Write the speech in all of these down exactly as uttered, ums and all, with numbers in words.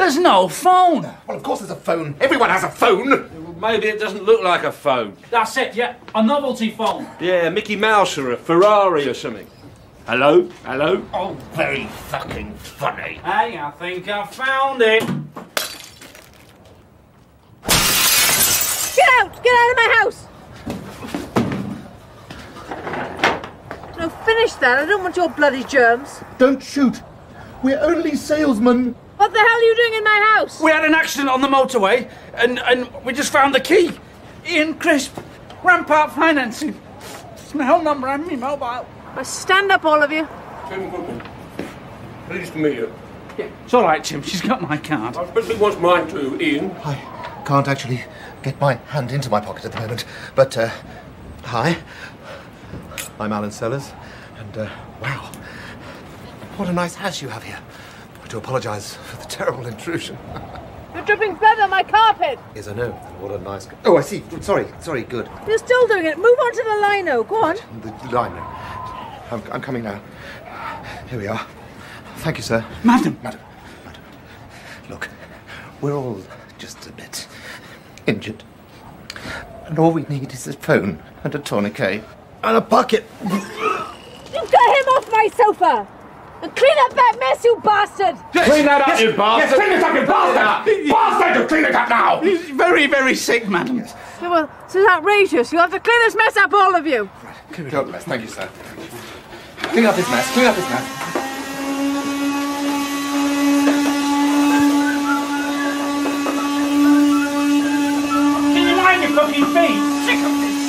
There's no phone. Well, of course there's a phone. Everyone has a phone. Maybe it doesn't look like a phone. That's it, yeah. A novelty phone. Yeah, Mickey Mouse or a Ferrari or something. Hello? Hello? Oh, very fucking funny. Hey, I think I found it. Get out! Get out of my house! No, finish that. I don't want your bloody germs. Don't shoot. We're only salesmen. What the hell are you doing in my house? We had an accident on the motorway, and, and we just found the key. Ian Crisp, Rampart Financing. It's my whole number and me mobile. Well, stand up, all of you. Tim Goodman, pleased to meet you. Yeah. It's all right, Tim. She's got my card. I especially want mine too, Ian. I can't actually get my hand into my pocket at the moment, but uh, hi. I'm Alan Sellers, and uh, wow, what a nice house you have here. I do apologise for the terrible intrusion. You're dripping blood on my carpet. Yes, I know. And what a nice... Oh, I see. Sorry, sorry, good. You're still doing it. Move on to the lino. Go on. The, the lino. I'm, I'm coming now. Here we are. Thank you, sir. Madam. Madam. Madam. Look, we're all just a bit injured. And all we need is a phone and a tourniquet. And a bucket. You got him off my sofa! And clean up that mess, you bastard! Yes, clean that up, yes, you bastard! Yes, clean it up, you bastard! You bastard, you clean it up now! He's very, very sick, madam. Yes. Oh, well, this is outrageous. You'll have to clean this mess up, all of you. Right, clean it up, the mess. Thank you, sir. Clean up this mess. Clean up this mess. Can you mind your fucking feet? Sick of this.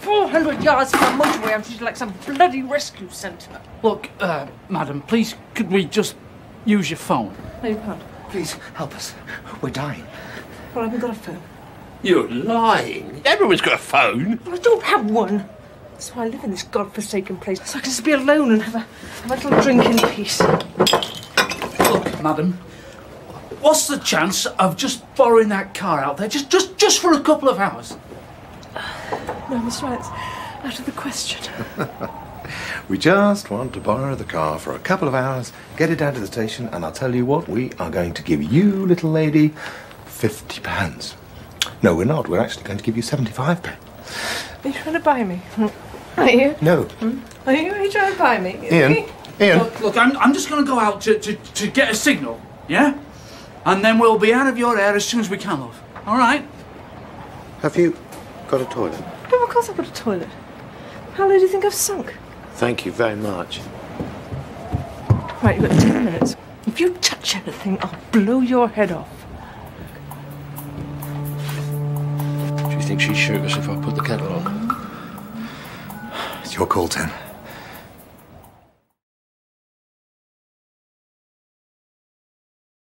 four hundred yards from the motorway, and she's like some bloody rescue centre. Look, uh, madam, please, could we just use your phone? No, you can't. Please, help us. We're dying. Well, I haven't got a phone. You're lying. Everyone's got a phone. Well, I don't have one. That's why I live in this godforsaken place, so I can just be alone and have a, have a little drink in peace. Look, madam, what's the chance of just borrowing that car out there, just, just, just for a couple of hours? No, Mister Wright's out of the question. We just want to borrow the car for a couple of hours, get it down to the station, and I'll tell you what, we are going to give you, little lady, fifty pounds. No, we're not. We're actually going to give you seventy-five pounds. Are you trying to buy me? Are you? No. Hmm? Are you, are you trying to buy me? Ian, me? Ian. Look, look I'm, I'm just going to go out to, to, to get a signal, yeah? And then we'll be out of your hair as soon as we can, love. All right? Have you... got a toilet? No, of course I've got a toilet. How low do you think I've sunk? Thank you very much. Right, you've got ten minutes. If you touch anything, I'll blow your head off. Do you think she'd shoot us if I put the kettle on? It's your call, Tim.